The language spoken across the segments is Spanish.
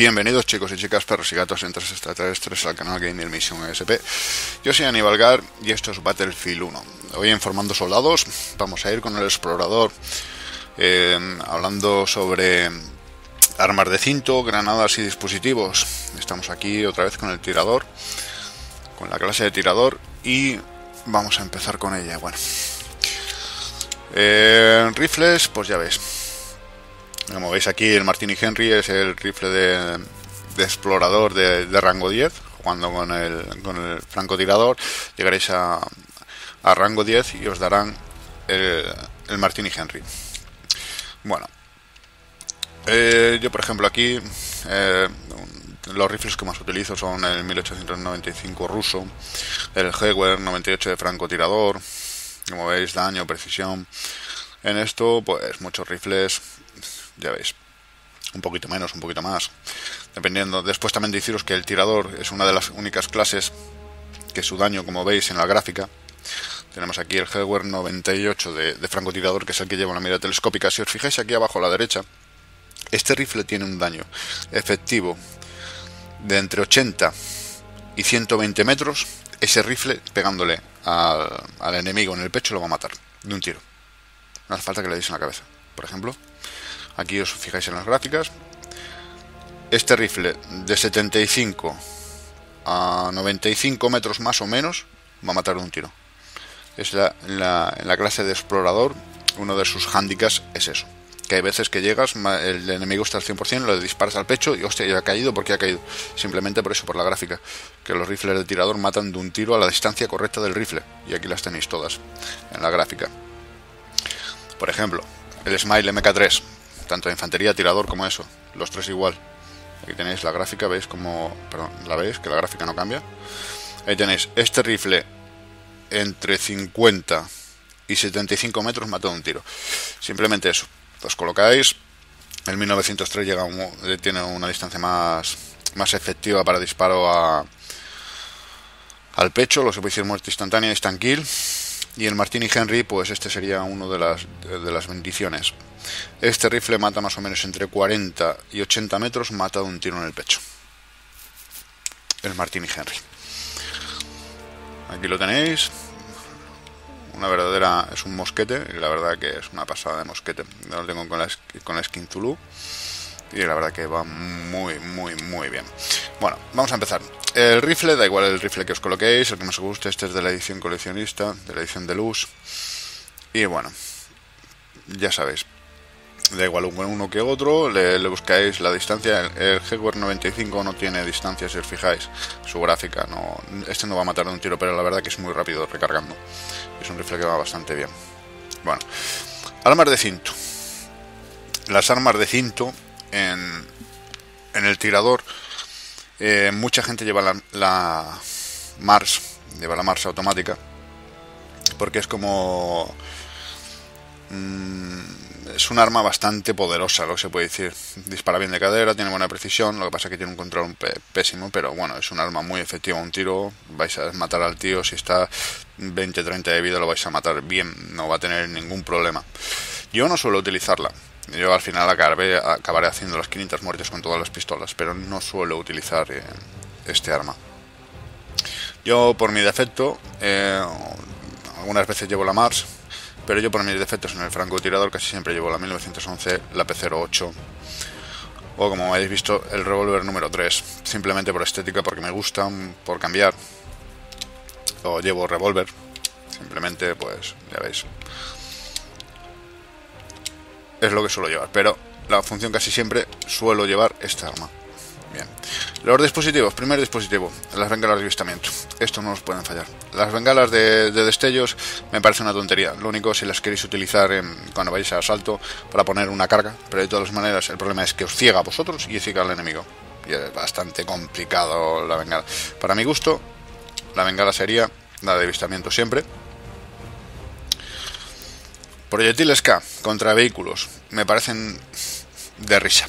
Bienvenidos chicos y chicas, perros y gatos, entes extraterrestres al canal Gamer Mission ESP. Yo soy Aníbal Gar y esto es Battlefield 1. Hoy en Formando Soldados vamos a ir con el explorador hablando sobre armas de cinto, granadas y dispositivos. Estamos aquí otra vez con el tirador, con la clase de tirador, y vamos a empezar con ella. Bueno, rifles, pues ya veis. Como veis aquí, el Martini Henry es el rifle de explorador de rango 10. Jugando con el francotirador llegaréis a rango 10 y os darán el Martini Henry. Bueno, yo por ejemplo aquí los rifles que más utilizo son el 1895 ruso, el Gewehr 98 de francotirador. Como veis, daño, precisión. En esto pues muchos rifles, ya veis, un poquito menos, un poquito más, dependiendo. Después también deciros que el tirador es una de las únicas clases que su daño, como veis en la gráfica, tenemos aquí el Gewehr 98 de francotirador, que es el que lleva una mira telescópica. Si os fijáis aquí abajo a la derecha, este rifle tiene un daño efectivo de entre 80 y 120 metros. Ese rifle, pegándole al enemigo en el pecho, lo va a matar de un tiro. No hace falta que le deis en la cabeza. Por ejemplo, aquí os fijáis en las gráficas, este rifle de 75 a 95 metros más o menos va a matar de un tiro. Es en la clase de explorador, uno de sus hándicaps es eso, que hay veces que llegas, el enemigo está al 100%, le disparas al pecho y hostia, ya ha caído. Porque ha caído simplemente por eso, por la gráfica, que los rifles de tirador matan de un tiro a la distancia correcta del rifle, y aquí las tenéis todas en la gráfica. Por ejemplo, el Smile MK3, tanto de infantería, tirador como eso, los tres igual. Aquí tenéis la gráfica, veis como, perdón, la veis, que la gráfica no cambia. Ahí tenéis, este rifle entre 50 y 75 metros mata de un tiro. Simplemente eso, os colocáis, el 1903 llega tiene una distancia más efectiva para disparo al pecho, lo que puede decir muerte instantánea, instant kill. Y el Martini Henry, pues este sería uno de las bendiciones. Este rifle mata más o menos entre 40 y 80 metros, mata de un tiro en el pecho. El Martini Henry. Aquí lo tenéis. Una verdadera, es un mosquete, y la verdad que es una pasada de mosquete. Lo tengo con la skin Zulu, y la verdad que va muy, muy, muy bien. Bueno, vamos a empezar. El rifle, da igual el rifle que os coloquéis, el que más os guste. Este es de la edición coleccionista, de la edición de luz. Y bueno, ya sabéis, da igual uno que otro, le buscáis la distancia. El Heckware 95 no tiene distancia, si os fijáis, su gráfica. No, este no va a matar de un tiro, pero la verdad que es muy rápido recargando. Es un rifle que va bastante bien. Bueno, armas de cinto. Las armas de cinto en el tirador, mucha gente lleva la Mars, lleva la Mars automática, porque es como es un arma bastante poderosa, lo que se puede decir. Dispara bien de cadera, tiene buena precisión, lo que pasa es que tiene un control pésimo, pero bueno, es un arma muy efectiva. Un tiro vais a matar al tío, si está 20-30 de vida lo vais a matar bien, no va a tener ningún problema. Yo no suelo utilizarla. Yo al final acabaré haciendo las 500 muertes con todas las pistolas, pero no suelo utilizar este arma. Yo por mi defecto, algunas veces llevo la Mars, pero yo por mis defectos en el francotirador casi siempre llevo la 1911, la P08, o como habéis visto, el revólver número 3, simplemente por estética, porque me gustan, por cambiar, o llevo revólver, simplemente pues ya veis. Es lo que suelo llevar, pero la función casi siempre suelo llevar esta arma. Bien. Los dispositivos. Primer dispositivo, las bengalas de avistamiento. Esto no os pueden fallar. Las bengalas de destellos me parece una tontería. Lo único, si las queréis utilizar cuando vais a asalto para poner una carga. Pero de todas maneras, el problema es que os ciega a vosotros y ciega al enemigo. Y es bastante complicado la bengala. Para mi gusto, la bengala sería la de avistamiento siempre. Proyectiles K contra vehículos me parecen de risa,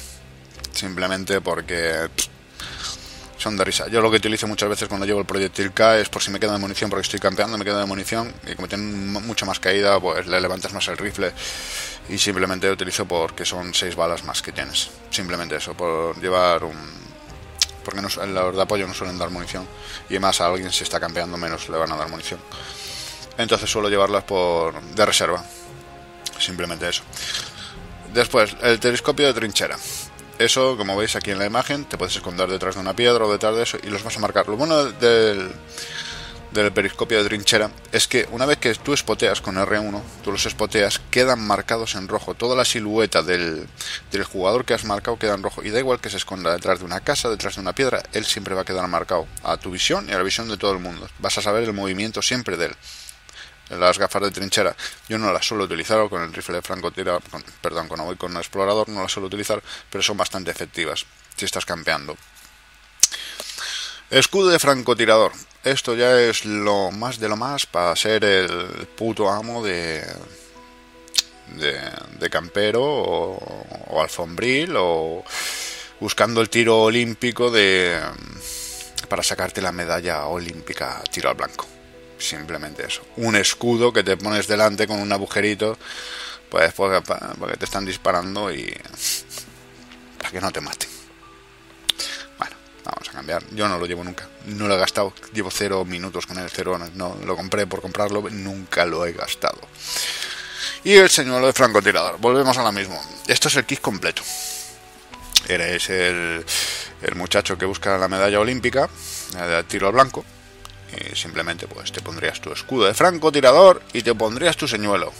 simplemente porque son de risa. Yo lo que utilizo muchas veces cuando llevo el proyectil K es por si me queda de munición, porque estoy campeando, me queda de munición, y como tienen mucha más caída, pues le levantas más el rifle, y simplemente lo utilizo porque son 6 balas más que tienes. Simplemente eso, por llevar un porque no, los de apoyo no suelen dar munición, y además a alguien si está campeando menos le van a dar munición. Entonces suelo llevarlas de reserva, simplemente eso. Después, el telescopio de trinchera. Eso, como veis aquí en la imagen, te puedes esconder detrás de una piedra o detrás de eso y los vas a marcar. Lo bueno del periscopio de trinchera es que una vez que tú spoteas con R1, tú los spoteas, quedan marcados en rojo. Toda la silueta del jugador que has marcado queda en rojo. Y da igual que se esconda detrás de una casa, detrás de una piedra, él siempre va a quedar marcado a tu visión y a la visión de todo el mundo. Vas a saber el movimiento siempre de él. Las gafas de trinchera yo no las suelo utilizar, o con el rifle de francotirador, perdón, cuando voy con un explorador no las suelo utilizar, pero son bastante efectivas si estás campeando. Escudo de francotirador. Esto ya es lo más de lo más para ser el puto amo de campero o alfombril, o buscando el tiro olímpico para sacarte la medalla olímpica tiro al blanco. Simplemente eso, un escudo que te pones delante con un agujerito, pues porque te están disparando y para que no te maten. Bueno, vamos a cambiar. Yo no lo llevo nunca, no lo he gastado, llevo 0 minutos con el 0, no lo compré por comprarlo, nunca lo he gastado. Y el señuelo de francotirador, volvemos a lo mismo. Esto es el kit completo. Eres el muchacho que busca la medalla olímpica de tiro al blanco. Simplemente pues te pondrías tu escudo de francotirador y te pondrías tu señuelo.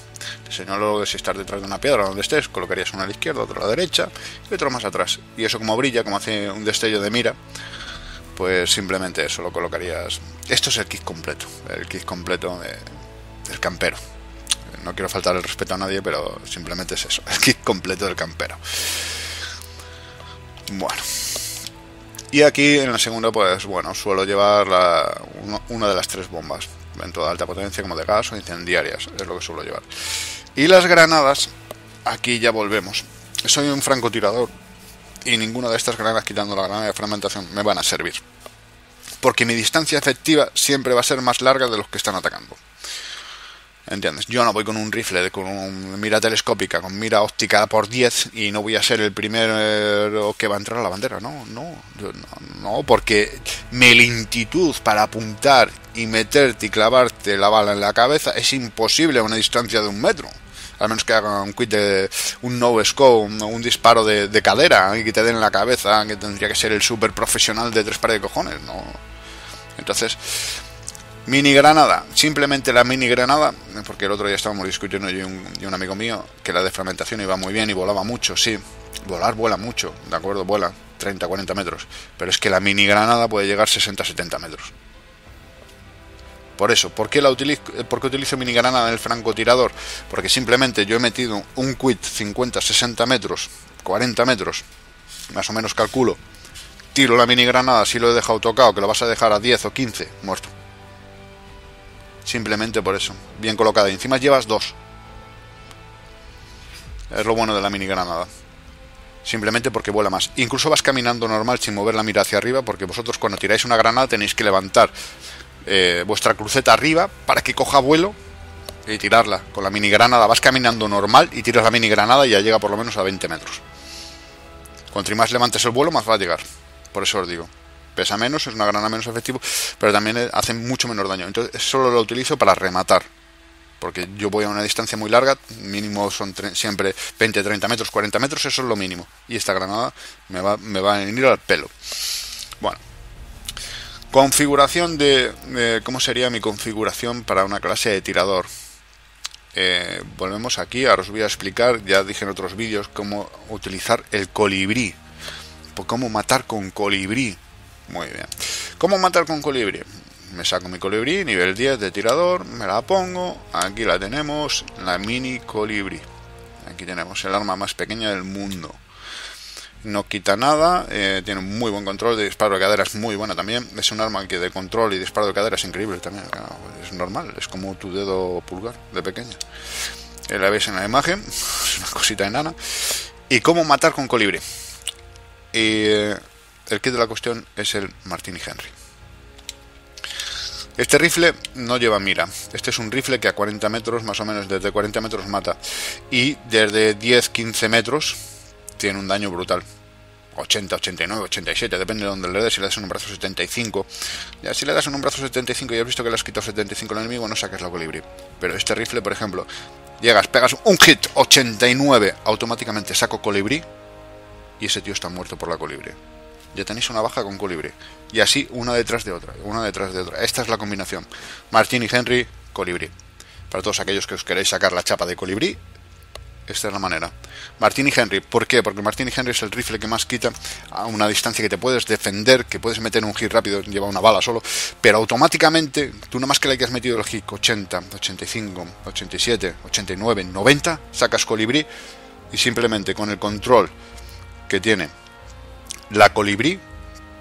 El señuelo, si estás detrás de una piedra donde estés, colocarías uno a la izquierda, otro a la derecha y otro más atrás. Y eso, como brilla, como hace un destello de mira, pues simplemente eso lo colocarías. Esto es el kit completo del campero. No quiero faltar el respeto a nadie, pero simplemente es eso, el kit completo del campero. Bueno. Y aquí en la segunda, pues bueno, suelo llevar una de las 3 bombas, tanto de alta potencia como de gas o incendiarias, es lo que suelo llevar. Y las granadas, aquí ya volvemos. Soy un francotirador y ninguna de estas granadas, quitando la granada de fragmentación, me van a servir, porque mi distancia efectiva siempre va a ser más larga de los que están atacando. ¿Entiendes? Yo no voy con un rifle, con una mira telescópica, con mira óptica por 10, y no voy a ser el primero que va a entrar a la bandera. No, porque mi lentitud para apuntar y meterte y clavarte la bala en la cabeza es imposible a una distancia de 1 metro. Al menos que haga un quit de un no-scope, un disparo de cadera y que te den en la cabeza, que tendría que ser el super profesional de 3 pares de cojones. No. Entonces... mini granada, simplemente la mini granada, porque el otro día estábamos discutiendo yo y un amigo mío que la de fragmentación iba muy bien y volaba mucho. Sí, vuela mucho, de acuerdo, vuela 30-40 metros, pero es que la mini granada puede llegar 60-70 metros. Por eso, ¿por qué utilizo mini granada en el francotirador? Porque simplemente yo he metido un quit 50-60 metros, 40 metros, más o menos calculo, tiro la mini granada, si lo he dejado tocado, que lo vas a dejar a 10 o 15, muerto. Simplemente por eso, bien colocada. Y encima llevas 2. Es lo bueno de la mini granada. Simplemente porque vuela más. Incluso vas caminando normal sin mover la mira hacia arriba, porque vosotros cuando tiráis una granada tenéis que levantar vuestra cruceta arriba para que coja vuelo y tirarla. Con la mini granada vas caminando normal y tiras la mini granada y ya llega por lo menos a 20 metros. Cuanto más levantes el vuelo, más va a llegar. Por eso os digo. Pesa menos, es una granada menos efectiva, pero también hace mucho menos daño. Entonces solo lo utilizo para rematar, porque yo voy a una distancia muy larga, mínimo son siempre 20, 30 metros, 40 metros, eso es lo mínimo. Y esta granada me va a venir al pelo. Bueno, configuración ¿cómo sería mi configuración para una clase de tirador? Volvemos aquí, ahora os voy a explicar, ya dije en otros vídeos, cómo utilizar el colibrí, pues cómo matar con colibrí. Muy bien. ¿Cómo matar con colibrí? Me saco mi colibrí, nivel 10 de tirador, me la pongo, aquí la tenemos, la mini colibrí. Aquí tenemos el arma más pequeña del mundo. No quita nada, tiene muy buen control de disparo de cadera, es muy buena también. Es un arma que de control y disparo de cadera es increíble también, es normal, es como tu dedo pulgar de pequeña. La veis en la imagen, es una cosita enana. ¿Y cómo matar con colibrí? El kit de la cuestión es el Martini Henry. Este rifle no lleva mira. Este es un rifle que a 40 metros, más o menos, desde 40 metros mata. Y desde 10-15 metros tiene un daño brutal. 80, 89, 87, depende de donde le des. Si le das en un brazo 75, ya, si le das en un brazo 75 y has visto que le has quitado 75 al enemigo, no saques la colibrí. Pero este rifle, por ejemplo, llegas, pegas un hit 89, automáticamente saco colibrí y ese tío está muerto por la colibrí. Ya tenéis una baja con colibrí. Y así, una detrás de otra, una detrás de otra. Esta es la combinación. Martini Henry, colibrí. Para todos aquellos que os queréis sacar la chapa de colibrí, esta es la manera. Martini Henry, ¿por qué? Porque Martini Henry es el rifle que más quita a una distancia que te puedes defender, que puedes meter un hit rápido, lleva una bala solo, pero automáticamente, tú nada más que le hayas metido el hit 80, 85, 87, 89, 90, sacas colibrí y simplemente con el control que tiene la colibrí,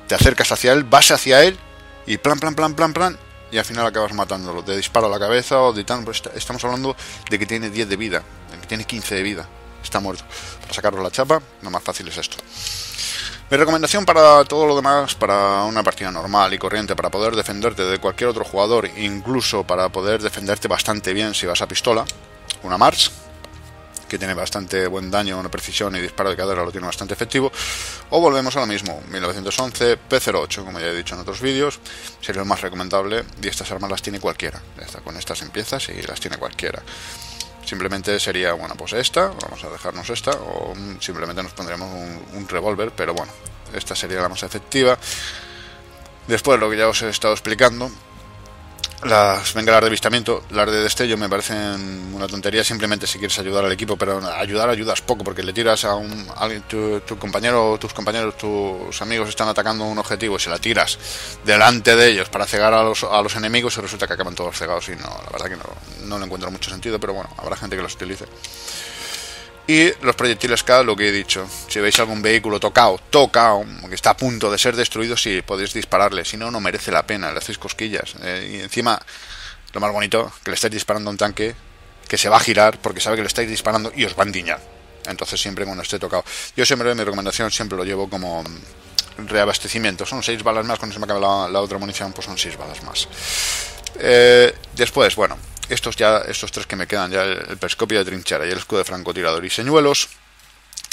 te acercas hacia él, vas hacia él y plan, plan, plan, plan, plan, y al final acabas matándolo. Te dispara la cabeza o de tan, pues estamos hablando de que tiene 10 de vida, de que tiene 15 de vida, está muerto. Para sacarlo la chapa, lo más fácil es esto. Mi recomendación para todo lo demás, para una partida normal y corriente, para poder defenderte de cualquier otro jugador, incluso para poder defenderte bastante bien si vas a pistola, una Mars, que tiene bastante buen daño, una precisión y disparo de cadera, lo tiene bastante efectivo. O volvemos a lo mismo, 1911, P08, como ya he dicho en otros vídeos, sería el más recomendable, y estas armas las tiene cualquiera. Con estas empiezas y las tiene cualquiera. Simplemente sería, bueno, pues esta, vamos a dejarnos esta, o simplemente nos pondremos un revólver, pero bueno, esta sería la más efectiva. Después, lo que ya os he estado explicando, las bengalas de avistamiento, las de destello, me parecen una tontería simplemente si quieres ayudar al equipo, pero ayudas poco, porque le tiras a tu compañero, tus compañeros, tus amigos están atacando un objetivo y se la tiras delante de ellos para cegar a los enemigos y resulta que acaban todos cegados y no, la verdad que no le encuentro mucho sentido, pero bueno, habrá gente que los utilice. Y los proyectiles K, lo que he dicho, si veis algún vehículo tocado, que está a punto de ser destruido, sí, podéis dispararle, si no, no merece la pena, le hacéis cosquillas. Y encima, lo más bonito, que le estáis disparando a un tanque que se va a girar porque sabe que le estáis disparando y os va a endiñar. Entonces siempre cuando esté tocado. Yo siempre, mi recomendación, siempre lo llevo como reabastecimiento. Son 6 balas más, cuando se me acabe la otra munición, pues son 6 balas más. Después, bueno, estos tres que me quedan, ya el periscopio de trinchera y el escudo de francotirador y señuelos,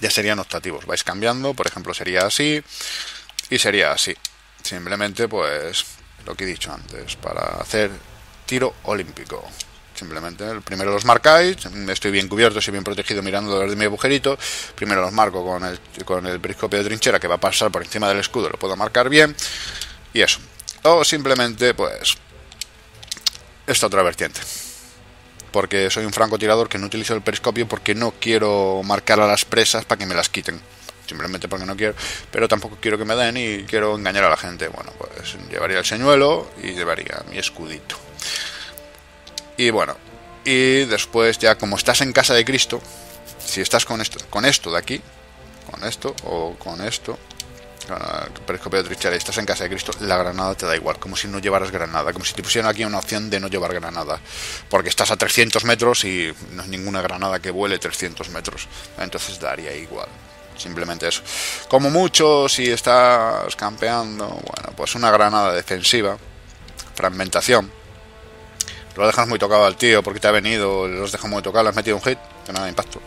ya serían optativos. Vais cambiando, por ejemplo, sería así y sería así. Simplemente, pues, lo que he dicho antes, para hacer tiro olímpico. Simplemente, primero los marcáis, estoy bien cubierto, estoy bien protegido mirando desde mi agujerito, primero los marco con el periscopio de trinchera que va a pasar por encima del escudo, lo puedo marcar bien y eso. O simplemente, pues, esta otra vertiente, porque soy un francotirador que no utilizo el periscopio porque no quiero marcar a las presas para que me las quiten, simplemente porque no quiero, pero tampoco quiero que me den y quiero engañar a la gente. Bueno, pues llevaría el señuelo y llevaría mi escudito. Y bueno, y después ya como estás en casa de Cristo, si estás con esto de aquí, con esto o con esto, el periscopio de trinchera, y estás en casa de Cristo, la granada te da igual, como si no llevaras granada, como si te pusieran aquí una opción de no llevar granada, porque estás a 300 metros y no hay ninguna granada que vuele 300 metros, entonces daría igual, simplemente eso. Como mucho, si estás campeando, bueno, pues una granada defensiva, fragmentación, lo dejas muy tocado al tío porque te ha venido, lo has dejado muy tocado, le has metido un hit, que nada de impacto.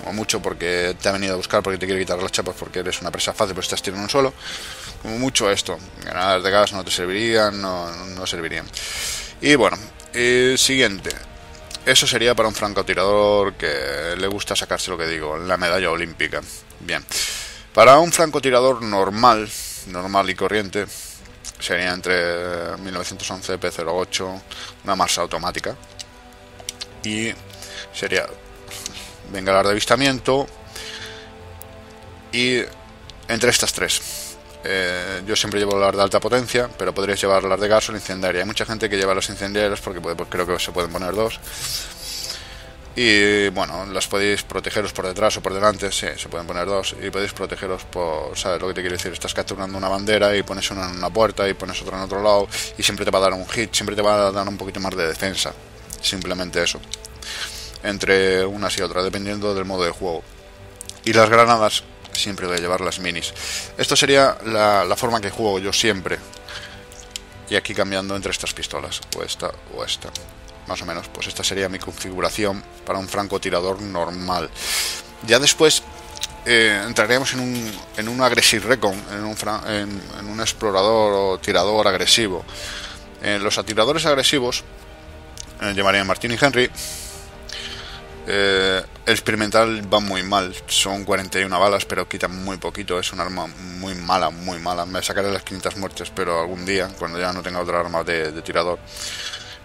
Como mucho porque te ha venido a buscar, porque te quiere quitar las chapas, porque eres una presa fácil, pues estás tirando un solo. Como mucho esto, granadas de gas no te servirían, no servirían. Y bueno, siguiente. Eso sería para un francotirador que le gusta sacarse, lo que digo, la medalla olímpica. Bien. Para un francotirador normal y corriente, sería entre 1911, P08, una Mars automática. Y sería bengalas de avistamiento. Y entre estas tres, yo siempre llevo las de alta potencia, pero podríais llevar las de gas o la incendiaria. Hay mucha gente que lleva las incendiarias porque creo que se pueden poner dos. Y bueno, las podéis protegeros por detrás o por delante. Sí, se pueden poner dos. Y podéis protegeros por, ¿sabes lo que te quiero decir? Estás capturando una bandera y pones una en una puerta y pones otra en otro lado, y siempre te va a dar un hit, siempre te va a dar un poquito más de defensa. Simplemente eso, entre unas y otras, dependiendo del modo de juego. Y las granadas, siempre voy a llevar las minis. Esto sería la forma que juego yo siempre. Y aquí cambiando entre estas pistolas, o esta o esta, más o menos. Pues esta sería mi configuración para un francotirador normal. Ya después, entraríamos en un aggressive recon, en un explorador o tirador agresivo. Los atiradores agresivos llamarían Martini Henry. Experimental va muy mal, son 41 balas, pero quitan muy poquito, es un arma muy mala, muy mala. Me sacaré las 500 muertes, pero algún día, cuando ya no tenga otra arma de tirador.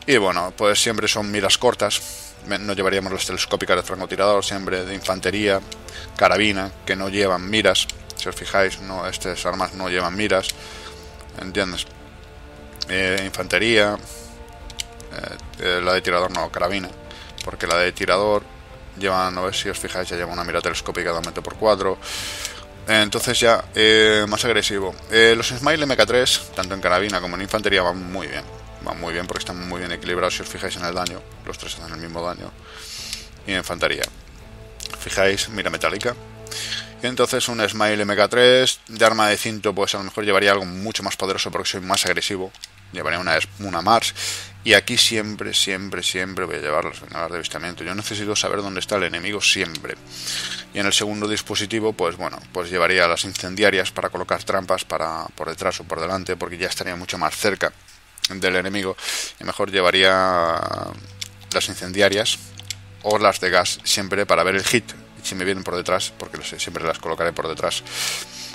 Y bueno, pues siempre son miras cortas, no llevaríamos los telescópicas de francotirador, siempre de infantería, carabina, que no llevan miras. Si os fijáis, no, estas armas no llevan miras, ¿entiendes? Infantería, la de tirador no, carabina, porque la de tirador lleva, no ves si os fijáis, ya lleva una mira telescópica de aumento por 4. Entonces ya más agresivo. Los Smile MK3, tanto en carabina como en infantería, van muy bien. Van muy bien porque están muy bien equilibrados. Si os fijáis en el daño, los tres hacen el mismo daño. Y en infantería, fijáis, mira metálica. Y entonces un Smile MK3 de arma de cinto, pues a lo mejor llevaría algo mucho más poderoso porque soy más agresivo. Llevaría una Mars. Y aquí siempre voy a llevar las bengalas de avistamiento. Yo necesito saber dónde está el enemigo siempre. Y en el segundo dispositivo, pues bueno, pues llevaría las incendiarias para colocar trampas para por detrás o por delante, porque ya estaría mucho más cerca del enemigo. Y mejor llevaría las incendiarias o las de gas siempre para ver el hit. Y si me vienen por detrás, porque siempre las colocaré por detrás,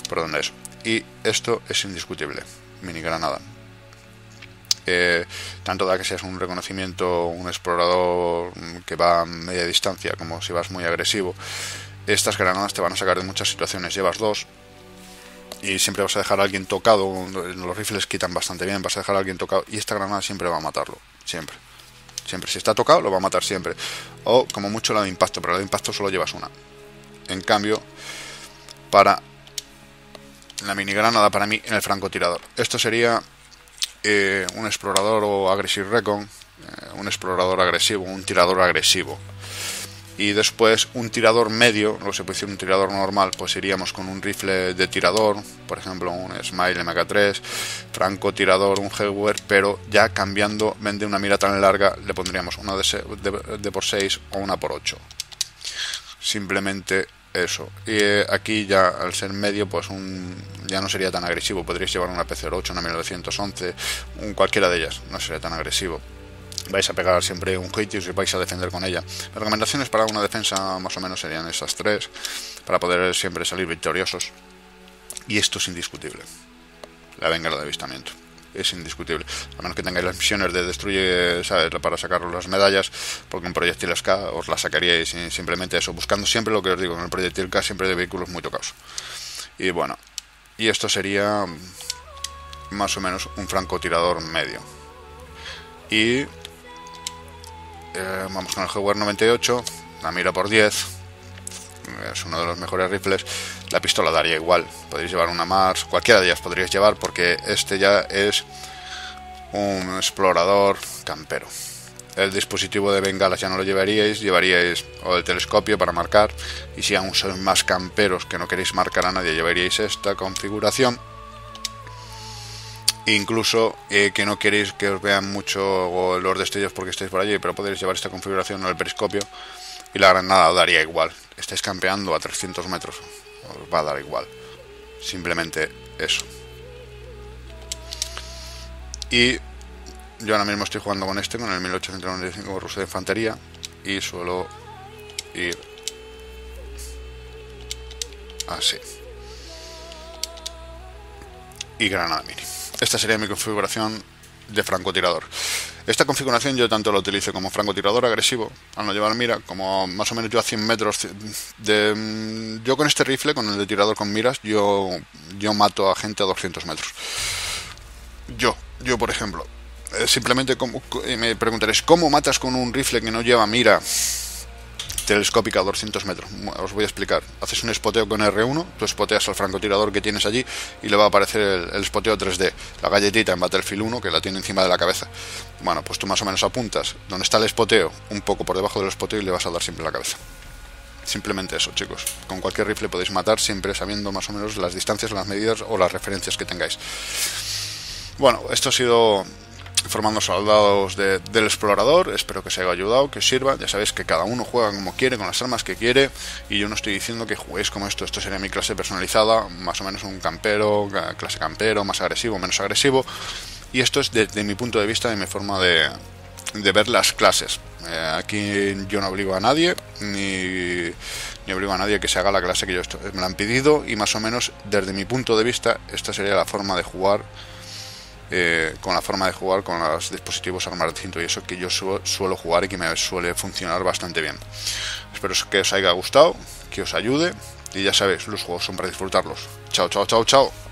por donde es. Y esto es indiscutible. Mini granada. Tanto da que seas un reconocimiento, un explorador que va a media distancia, como si vas muy agresivo, estas granadas te van a sacar de muchas situaciones. Llevas dos y siempre vas a dejar a alguien tocado. Los rifles quitan bastante bien, vas a dejar a alguien tocado y esta granada siempre va a matarlo, siempre, siempre. Si está tocado lo va a matar siempre, o como mucho la de impacto, pero la de impacto solo llevas una. En cambio, para la mini granada, para mí, en el francotirador, esto sería un explorador o aggressive recon, un explorador agresivo, un tirador agresivo. Y después un tirador medio, o se puede decir un tirador normal, pues iríamos con un rifle de tirador, por ejemplo un Smile MK3, francotirador, un Heckware, pero ya cambiando, en vez de una mira tan larga le pondríamos una de por 6 o una por 8. Simplemente eso. Y aquí ya al ser medio, pues ya no sería tan agresivo. Podríais llevar una P08, una 1911, cualquiera de ellas, no sería tan agresivo. Vais a pegar siempre un hit y os vais a defender con ella. Las recomendaciones para una defensa más o menos serían esas tres, para poder siempre salir victoriosos. Y esto es indiscutible. La bengala de avistamiento es indiscutible, a menos que tengáis las misiones de destruye, ¿sabes?, para sacar las medallas, porque un proyectil K os la sacaríais simplemente eso, buscando siempre lo que os digo, en el proyectil K siempre de vehículos muy tocados. Y bueno, y esto sería más o menos un francotirador medio. Y vamos con el Gewehr 98, la mira por 10, es uno de los mejores rifles. La pistola daría igual, podríais llevar una Mars, cualquiera de ellas podríais llevar, porque este ya es un explorador campero. El dispositivo de bengalas ya no lo llevaríais, llevaríais o el telescopio para marcar, y si aún sois más camperos que no queréis marcar a nadie, llevaríais esta configuración. Incluso que no queréis que os vean mucho los destellos porque estáis por allí, pero podéis llevar esta configuración al periscopio. Y la granada daría igual. Estáis campeando a 300 metros. Os va a dar igual. Simplemente eso. Y yo ahora mismo estoy jugando con este, con el 1895 ruso de infantería. Y suelo ir así. Y granada mini. Esta sería mi configuración de francotirador. Esta configuración yo tanto lo utilizo como francotirador agresivo, al no llevar mira, como más o menos yo a 100 metros de... Yo con este rifle, con el de tirador con miras, yo mato a gente a 200 metros. Yo por ejemplo, simplemente como... me preguntaréis, ¿cómo matas con un rifle que no lleva mira telescópica a 200 metros? Os voy a explicar. Haces un spoteo con R1, tú spoteas al francotirador que tienes allí y le va a aparecer el spoteo 3D, la galletita en Battlefield 1 que la tiene encima de la cabeza. Bueno, pues tú más o menos apuntas donde está el spoteo, un poco por debajo del spoteo, y le vas a dar siempre la cabeza. Simplemente eso, chicos. Con cualquier rifle podéis matar siempre sabiendo más o menos las distancias, las medidas o las referencias que tengáis. Bueno, esto ha sido formando soldados del explorador. Espero que os haya ayudado, que os sirva. Ya sabéis que cada uno juega como quiere, con las armas que quiere, y yo no estoy diciendo que juguéis como esto. Esto sería mi clase personalizada, más o menos un campero, clase campero, más agresivo, menos agresivo. Y esto es desde mi punto de vista y mi forma de ver las clases. Aquí yo no obligo a nadie, ni obligo a nadie que se haga la clase que yo me la han pedido, y más o menos desde mi punto de vista esta sería la forma de jugar, con la forma de jugar con los dispositivos armas distintos y eso que yo suelo jugar y que me suele funcionar bastante bien. Espero que os haya gustado, que os ayude, y ya sabéis, los juegos son para disfrutarlos. Chao, chao, chao, chao.